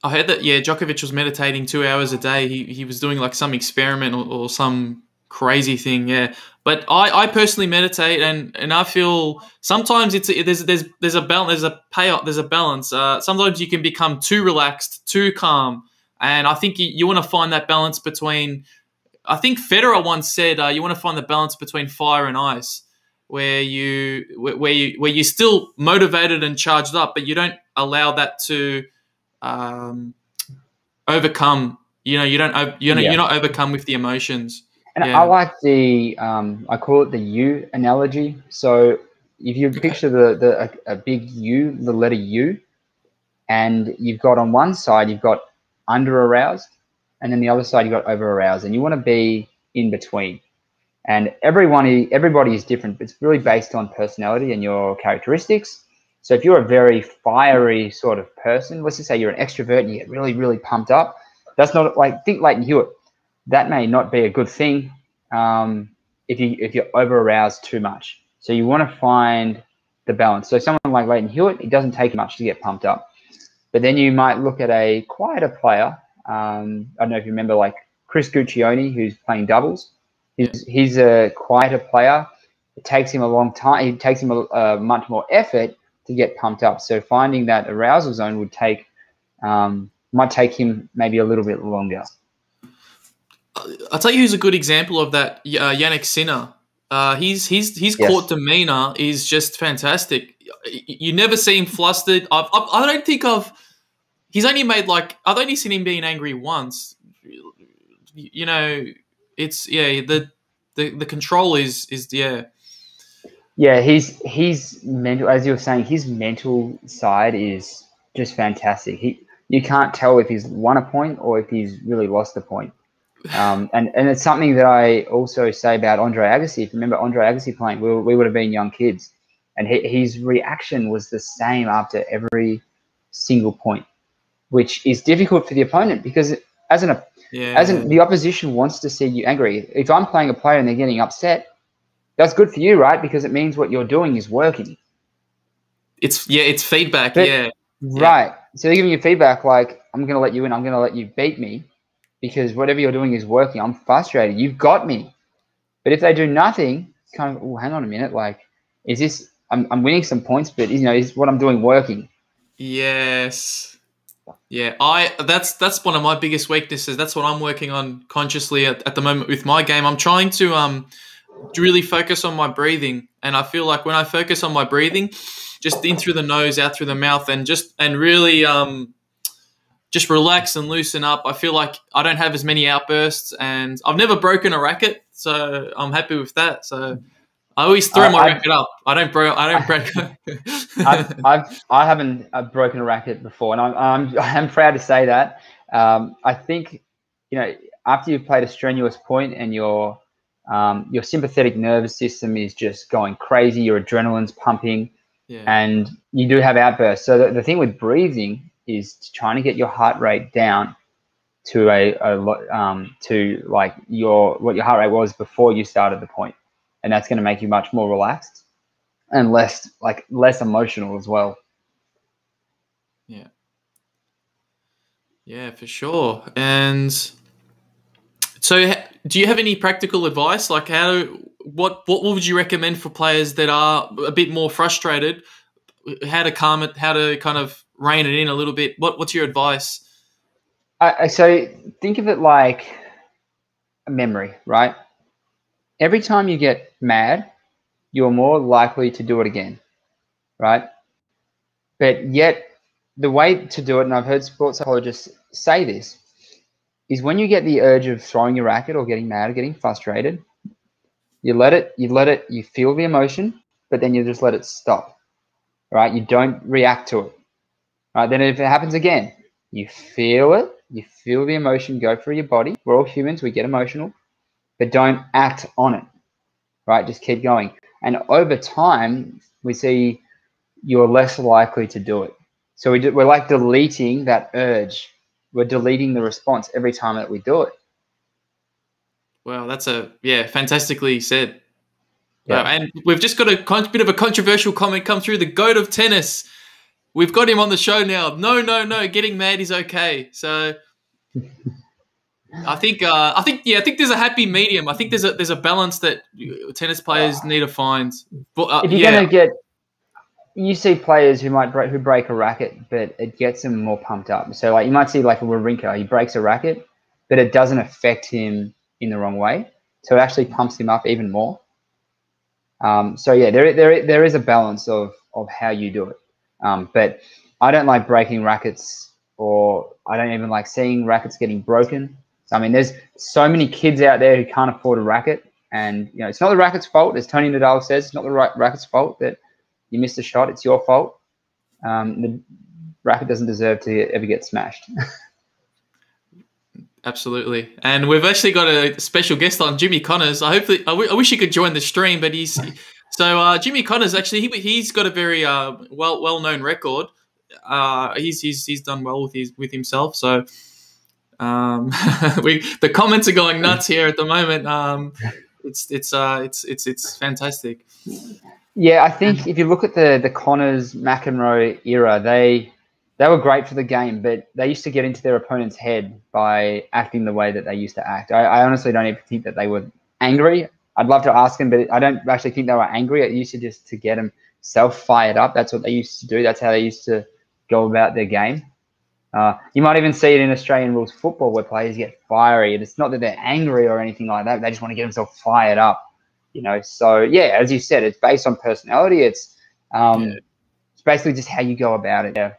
I heard that, yeah, Djokovic was meditating two hours a day. He he was doing like some experiment or, or some crazy thing, yeah. But I, I personally meditate, and, and I feel sometimes it's there's there's there's a balance, there's a payoff, there's a balance. Uh, sometimes you can become too relaxed, too calm, and I think you, you want to find that balance between. I think Federer once said, uh, you want to find the balance between fire and ice, where you where you where you're still motivated and charged up, but you don't allow that to. Um, overcome, you know, you don't, you know, yeah. You're not overcome with the emotions. And yeah. I like the, um, I call it the U analogy. So if you picture the, the a, a big U, the letter U, and you've got on one side, you've got under aroused, and then the other side, you've got over aroused, and you want to be in between. And everyone, everybody is different. It's really based on personality and your characteristics. So if you're a very fiery sort of person, let's just say you're an extrovert and you get really, really pumped up, that's not like, think Leighton Hewitt. That may not be a good thing um, if, you, if you're over-aroused too much. So you want to find the balance. So someone like Leighton Hewitt, it doesn't take much to get pumped up. But then you might look at a quieter player. Um, I don't know if you remember like Chris Guccione, who's playing doubles. He's, he's a quieter player. It takes him a long time. It takes him a, a much more effort to get pumped up. So finding that arousal zone would take, um, might take him maybe a little bit longer. I'll tell you who's a good example of that, uh, Yannick Sinner. Uh, he's, he's, his yes. court demeanor is just fantastic. You never see him flustered. I've, I've, I don't think I've, he's only made like, I've only seen him being angry once. You know, it's, yeah, the, the, the control is, is yeah. Yeah, he's he's mental, as you were saying, his mental side is just fantastic. He you can't tell if he's won a point or if he's really lost a point. Um, and, and it's something that I also say about Andre Agassi. If you remember Andre Agassi playing, we, we would have been young kids. And he, his reaction was the same after every single point, which is difficult for the opponent because as an, yeah. as an, the opposition wants to see you angry. If I'm playing a player and they're getting upset, that's good for you, right? Because it means what you're doing is working. It's yeah, it's feedback, but, yeah. Right. Yeah. So they're giving you feedback like, I'm going to let you in, I'm going to let you beat me because whatever you're doing is working. I'm frustrated. You've got me. But if they do nothing, it's kind of, oh, hang on a minute. Like, is this, I'm, I'm winning some points, but, you know, is what I'm doing working? Yes. Yeah, I that's that's one of my biggest weaknesses. That's what I'm working on consciously at, at the moment with my game. I'm trying to... um. really focus on my breathing, and I feel like when I focus on my breathing, just in through the nose, out through the mouth, and just and really um, just relax and loosen up, I feel like I don't have as many outbursts, and I've never broken a racket, so I'm happy with that. So I always throw uh, my I've, racket up. I don't bro. I don't break. I've, I've I haven't I've broken a racket before, and I'm I'm I'm proud to say that. Um, I think you know after you've played a strenuous point and you're Um, your sympathetic nervous system is just going crazy. Your adrenaline's pumping, yeah. and you do have outbursts. So the, the thing with breathing is trying to get your heart rate down to a, a um, to like your what your heart rate was before you started the point, and that's going to make you much more relaxed and less like less emotional as well. Yeah, yeah, for sure. And so. Do you have any practical advice? Like, how, what, what would you recommend for players that are a bit more frustrated? How to calm it? How to kind of rein it in a little bit? What, what's your advice? Uh, so think of it like a memory, right? Every time you get mad, you're more likely to do it again, right? But yet, the way to do it, and I've heard sports psychologists say this. Is when you get the urge of throwing your racket or getting mad or getting frustrated, you let it, you let it, you feel the emotion, but then you just let it stop, right? You don't react to it, right? Then if it happens again, you feel it, you feel the emotion go through your body. We're all humans, we get emotional, but don't act on it, right? Just keep going. And over time, we see you're less likely to do it. So we do, we're like deleting that urge. We're deleting the response every time that we do it. Well, that's a, yeah, fantastically said. Yeah. Uh, and we've just got a bit of a controversial comment come through. The GOAT of tennis, We've got him on the show now. No, no, no. Getting mad is okay. So I think, uh, I think, yeah, I think there's a happy medium. I think there's a there's a balance that tennis players yeah. need to find. But uh, if you're yeah. gonna get, you see players who might break who break a racket, but it gets them more pumped up. So like you might see like a Wawrinka, he breaks a racket, but it doesn't affect him in the wrong way. So it actually pumps him up even more. Um, so yeah, there there there is a balance of of how you do it. Um, but I don't like breaking rackets, or I don't even like seeing rackets getting broken. So, I mean, there's so many kids out there who can't afford a racket, and you know it's not the racket's fault. As Tony Nadal says, it's not the right racket's fault that you missed a shot. It's your fault. Um, the racket doesn't deserve to ever get smashed. Absolutely. And we've actually got a special guest on, Jimmy Connors. I hopefully, I, w I wish he could join the stream, but he's so uh, Jimmy Connors. Actually, he he's got a very uh, well well known record. Uh, he's he's he's done well with his with himself. So um, we the comments are going nuts here at the moment. Um, it's it's uh, it's it's it's fantastic. Yeah, I think if you look at the the Connors McEnroe era, they. They were great for the game, but they used to get into their opponent's head by acting the way that they used to act. I, I honestly don't even think that they were angry. I'd love to ask them, but I don't actually think they were angry. It used to just to get them self-fired up. That's what they used to do. That's how they used to go about their game. Uh, you might even see it in Australian rules football where players get fiery, and it's not that they're angry or anything like that. They just want to get themselves fired up, you know. So, yeah, as you said, it's based on personality. It's, um, yeah. it's basically just how you go about it, yeah.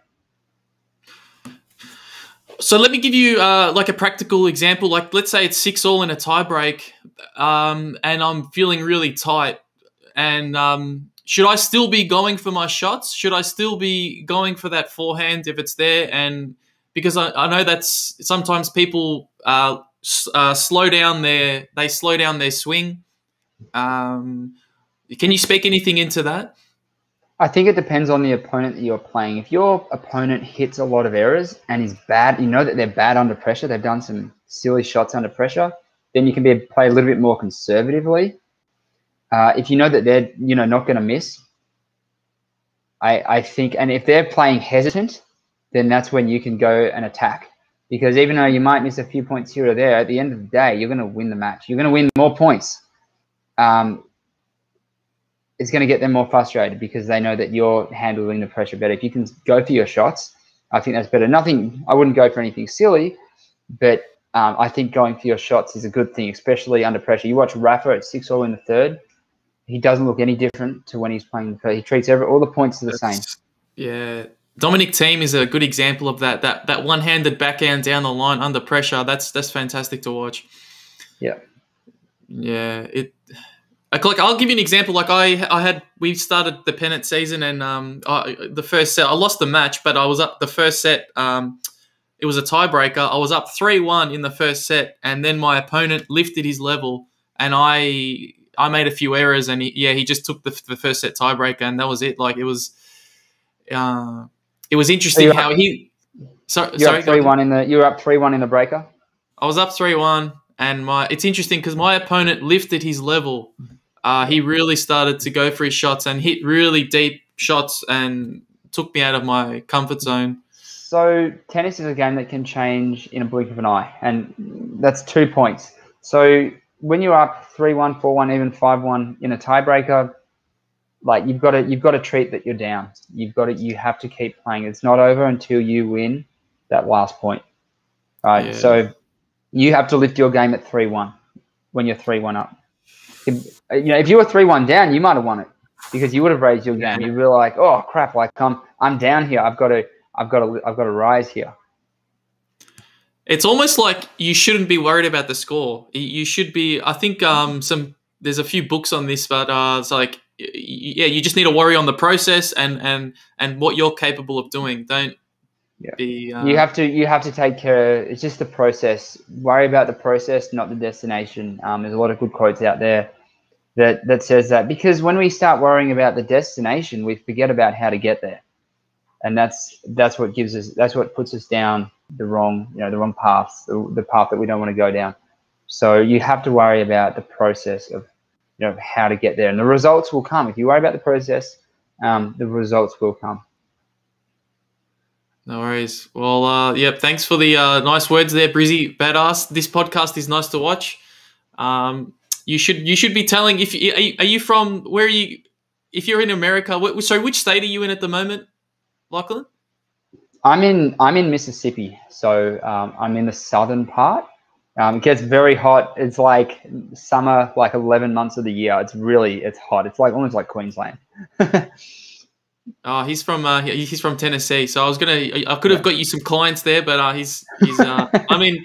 So let me give you uh, like a practical example. Like let's say it's six all in a tie break, um, and I'm feeling really tight. And um, should I still be going for my shots? Should I still be going for that forehand if it's there? And because I, I know that's sometimes people uh, uh, slow down their they slow down their swing. Um, can you speak anything into that? I think it depends on the opponent that you're playing. If your opponent hits a lot of errors and is bad, you know that they're bad under pressure, they've done some silly shots under pressure, then you can be play a little bit more conservatively. Uh, if you know that they're you know not going to miss, I, I think, and if they're playing hesitant, then that's when you can go and attack. Because even though you might miss a few points here or there, at the end of the day, you're going to win the match. You're going to win more points. Um, It's going to get them more frustrated because they know that you're handling the pressure better. If you can go for your shots, I think that's better. Nothing, I wouldn't go for anything silly, but um, I think going for your shots is a good thing, especially under pressure. You watch Rafa at six all in the third; he doesn't look any different to when he's playing the third. He treats every, all the points are the that's, same. Yeah, Dominic Thiem is a good example of that. That that one-handed backhand down the line under pressure. That's that's fantastic to watch. Yeah, yeah. It. Like I'll give you an example. Like I, I had we started the pennant season, and um, I, the first set I lost the match, but I was up the first set. Um, it was a tiebreaker. I was up three one in the first set, and then my opponent lifted his level, and I, I made a few errors, and he, yeah, he just took the, the first set tiebreaker, and that was it. Like it was, uh, it was interesting how up, he. So, you're sorry, three one in the. You were up three one in the breaker. I was up three one, and my. It's interesting because my opponent lifted his level. Uh, he really started to go for his shots and hit really deep shots and took me out of my comfort zone. So tennis is a game that can change in a blink of an eye, and that's two points. So when you're up three one, four one, even five one in a tiebreaker, like you've got to you've got to treat that you're down. You've got to you have to keep playing. It's not over until you win that last point. All right. Yeah. So you have to lift your game at three one when you're three one up. If, you know, if you were three one down, you might have won it because you would have raised your game. You were like, "Oh crap! Like I'm, I'm down here. I've got to, I've got to, I've got to rise here." It's almost like you shouldn't be worried about the score. You should be. I think um, some there's a few books on this, but uh, it's like, yeah, you just need to worry on the process and and and what you're capable of doing. Don't yeah. be. Uh, you have to. You have to take care of. It's just the process. Worry about the process, not the destination. Um, there's a lot of good quotes out there. That, that says that, because when we start worrying about the destination, we forget about how to get there, and that's that's what gives us that's what puts us down the wrong you know the wrong paths, the, the path that we don't want to go down. So you have to worry about the process of you know how to get there, and the results will come. If you worry about the process, um, the results will come. No worries. Well, uh, yep. Yeah, thanks for the uh, nice words there, Brizzy. Badass. This podcast is nice to watch. Um, you should you should be telling if you, are, you, are you from where are you if you're in America. What, sorry, which state are you in at the moment, Lachlan? I'm in I'm in Mississippi, so um, I'm in the southern part. Um, it gets very hot. It's like summer, like eleven months of the year. It's really it's hot. It's like almost like Queensland. Oh, he's from uh, he's from Tennessee. So I was gonna I could have got you some clients there, but uh, he's he's uh, I mean,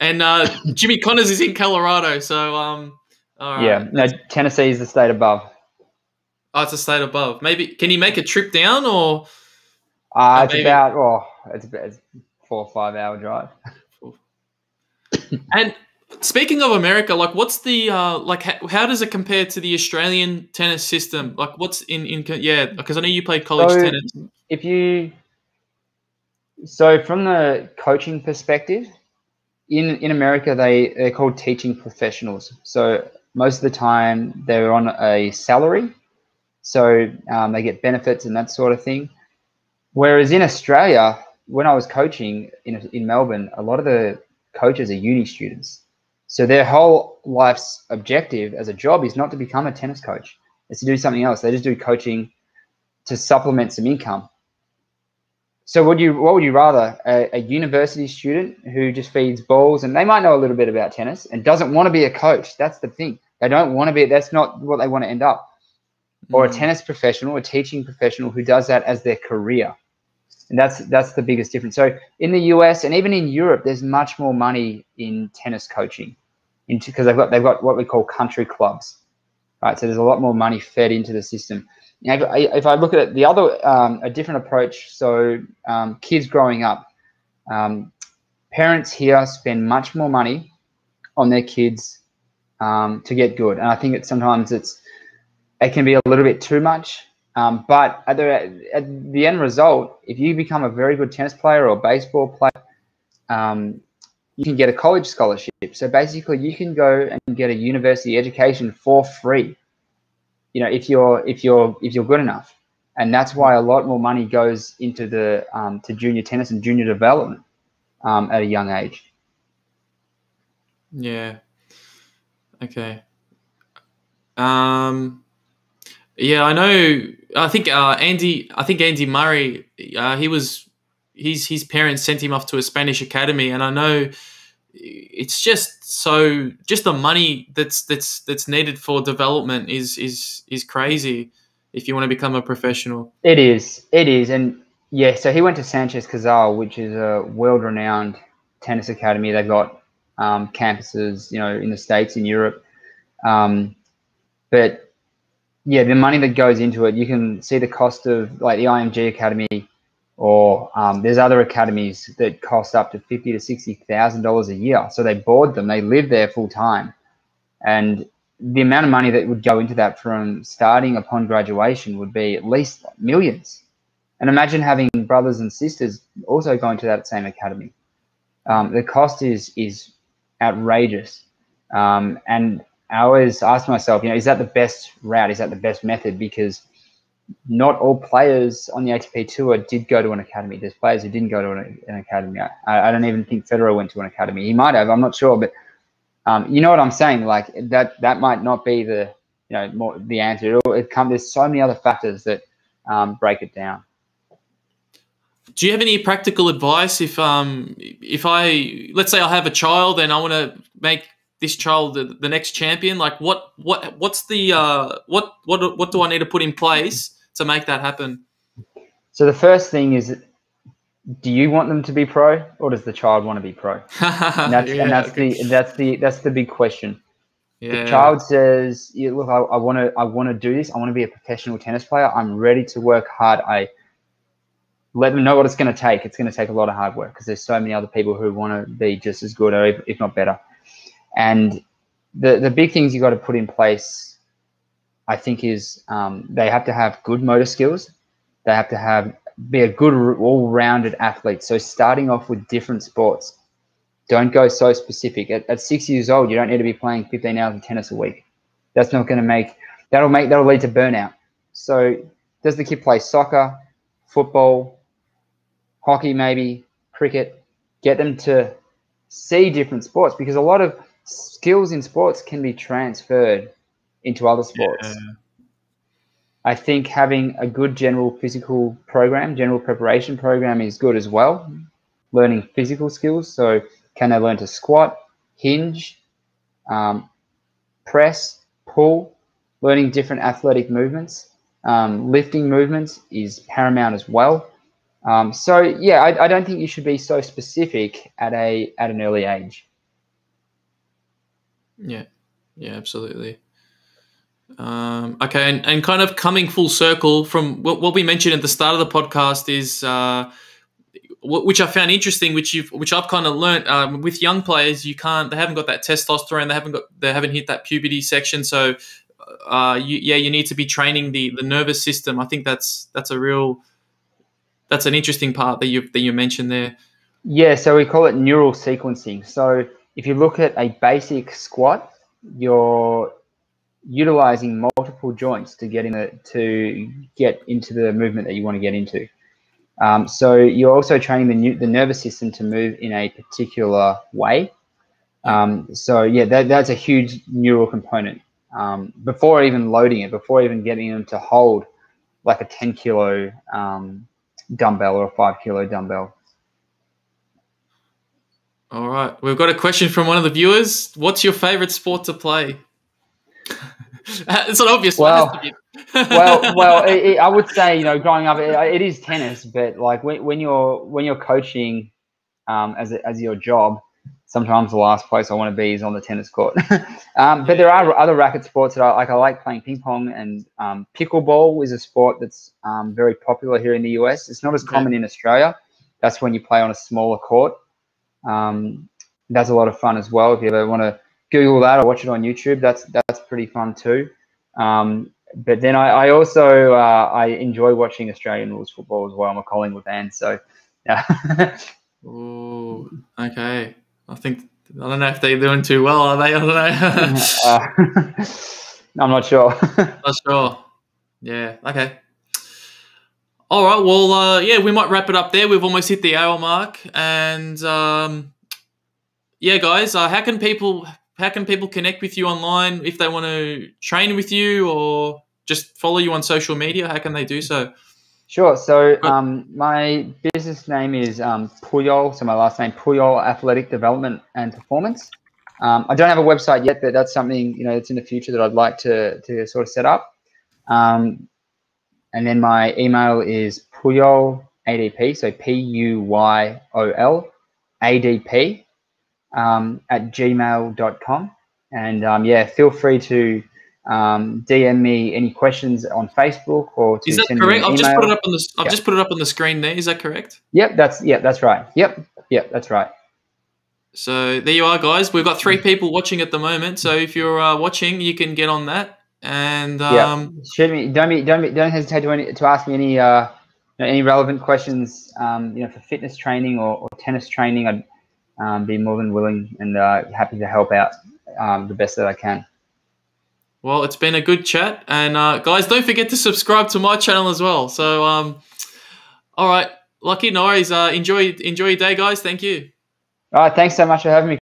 and uh, Jimmy Connors is in Colorado. So um, all right. Yeah, no, Tennessee is the state above. Oh, it's a state above. Maybe can you make a trip down or? Uh, oh, it's maybe. about oh, it's about it's four or five hour drive. And speaking of America, like, what's the uh, like? How, how does it compare to the Australian tennis system? Like, what's in in yeah? Because I know you played college so tennis. If you so from the coaching perspective, in in America they they're called teaching professionals. So most of the time they're on a salary, so um, they get benefits and that sort of thing. Whereas in Australia, when I was coaching in in Melbourne, a lot of the coaches are uni students. So their whole life's objective as a job is not to become a tennis coach. It's to do something else. They just do coaching to supplement some income. So would you, what would you rather? A, a university student who just feeds balls and they might know a little bit about tennis and doesn't want to be a coach. That's the thing. They don't want to be, that's not what they want to end up. Or mm. a tennis professional, a teaching professional who does that as their career. And that's that's the biggest difference. So in the U S and even in Europe, there's much more money in tennis coaching, because they've got they've got what we call country clubs, right? So there's a lot more money fed into the system. Now, if I, if I look at it, the other um, a different approach, so um, kids growing up, um, parents here spend much more money on their kids um, to get good, and I think it sometimes it's it can be a little bit too much. Um, but at the, at the end result, if you become a very good tennis player or baseball player, um, you can get a college scholarship. So basically, you can go and get a university education for free. You know, if you're if you're if you're good enough, and that's why a lot more money goes into the um, to junior tennis and junior development um, at a young age. Yeah. Okay. Um. Yeah, I know. I think uh, Andy. I think Andy Murray. Uh, he was. His his parents sent him off to a Spanish academy, and I know it's just so. Just the money that's that's that's needed for development is is is crazy. If you want to become a professional, it is. It is, and yeah. So he went to Sanchez Casal, which is a world-renowned tennis academy. They've got um, campuses, you know, in the States, in Europe, um, but. Yeah, the money that goes into it, you can see the cost of like the I M G Academy, or um, there's other academies that cost up to fifty to sixty thousand dollars a year. So they board them, they live there full time, and the amount of money that would go into that from starting upon graduation would be at least millions. And imagine having brothers and sisters also going to that same academy. Um, the cost is is outrageous, um, and. I always ask myself, you know, is that the best route? Is that the best method? Because not all players on the A T P tour did go to an academy. There's players who didn't go to an, an academy. I, I don't even think Federer went to an academy. He might have, I'm not sure, but um, you know what I'm saying? Like that, that might not be the, you know, more, the answer. It'll, it come, there's so many other factors that um, break it down. Do you have any practical advice if, um, if I, let's say I have a child and I want to make this child the, the next champion, like what what what's the uh what what what do I need to put in place to make that happen? So the first thing is, do you want them to be pro, or does the child want to be pro? And that's, yeah, and that's okay. the that's the that's the big question. Yeah. The child says, yeah, look, I, I want to I want to do this, I want to be a professional tennis player, I'm ready to work hard. I let them know what it's going to take. It's going to take a lot of hard work, because there's so many other people who want to be just as good, or if, if not better. And the, the big things you got to put in place, I think, is um, they have to have good motor skills. They have to have be a good all-rounded athlete. So starting off with different sports. Don't go so specific. At, at six years old, you don't need to be playing fifteen hours of tennis a week. That's not going to make – that'll make that'll lead to burnout. So does the kid play soccer, football, hockey, maybe cricket, get them to see different sports, because a lot of skills in sports can be transferred into other sports. Yeah. I think having a good general physical program, general preparation program is good as well. Learning physical skills. So can they learn to squat, hinge, um, press, pull, learning different athletic movements. Um, lifting movements is paramount as well. Um, so, yeah, I, I don't think you should be so specific at a at an early age. Yeah, yeah, absolutely. Um, okay, and, and kind of coming full circle from what, what we mentioned at the start of the podcast is, uh, which I found interesting, which you've, which I've kind of learned um, with young players, you can't, they haven't got that testosterone, they haven't got, they haven't hit that puberty section. So, uh, you, yeah, you need to be training the the nervous system. I think that's that's a real, that's an interesting part that you that you mentioned there. Yeah, so we call it neural sequencing. So if you look at a basic squat, you're utilizing multiple joints to get in the, to get into the movement that you want to get into. Um, so you're also training the new, the nervous system to move in a particular way. Um, so yeah, that, that's a huge neural component. Um, before even loading it, before even getting them to hold like a ten kilo um, dumbbell or a five kilo dumbbell. All right, we've got a question from one of the viewers. What's your favorite sport to play? It's an obvious well, one. well, well, it, it, I would say, you know, growing up, it, it is tennis. But like when, when you're when you're coaching um, as a, as your job, sometimes the last place I want to be is on the tennis court. um, but there are other racket sports that I like. I like playing ping pong, and um, pickleball is a sport that's um, very popular here in the U S. It's not as common in Australia. That's when you play on a smaller court. Um, that's a lot of fun as well. If you ever want to Google that or watch it on YouTube, that's that's pretty fun too. Um, but then I, I also uh, I enjoy watching Australian rules football as well. I'm a Collingwood fan, so yeah. Ooh, okay. I think I don't know if they're doing too well, are they? I don't know. uh, I'm not sure. Not sure. Yeah. Okay. All right. Well, uh, yeah, we might wrap it up there. We've almost hit the hour mark, and um, yeah, guys, uh, how can people? How can people connect with you online if they want to train with you or just follow you on social media? How can they do so? Sure. So um, my business name is um, Puyol. So my last name, Puyol Athletic Development and Performance. Um, I don't have a website yet, but that's something, you know, that's in the future that I'd like to, to sort of set up. Um, and then my email is Puyol A D P. So P U Y O L A D P. Um, at gmail dot com, and um, yeah, feel free to um, D M me any questions on Facebook or to is that send correct? Me an I've email. just put it up on the I've yeah. just put it up on the screen there. Is that correct? Yep, that's yeah, that's right. Yep, yep, that's right. So there you are, guys. We've got three people watching at the moment. So if you're uh, watching, you can get on that. And um, yeah, shoot me. Don't be, don't be, don't hesitate to any, to ask me any uh, you know, any relevant questions. Um, you know, for fitness training or, or tennis training. I'd, Um, be more than willing and uh, happy to help out um, the best that I can. Well, it's been a good chat, and uh, guys, don't forget to subscribe to my channel as well. So, um, all right, Lucky Norris, uh, enjoy enjoy your day, guys. Thank you. All right, thanks so much for having me.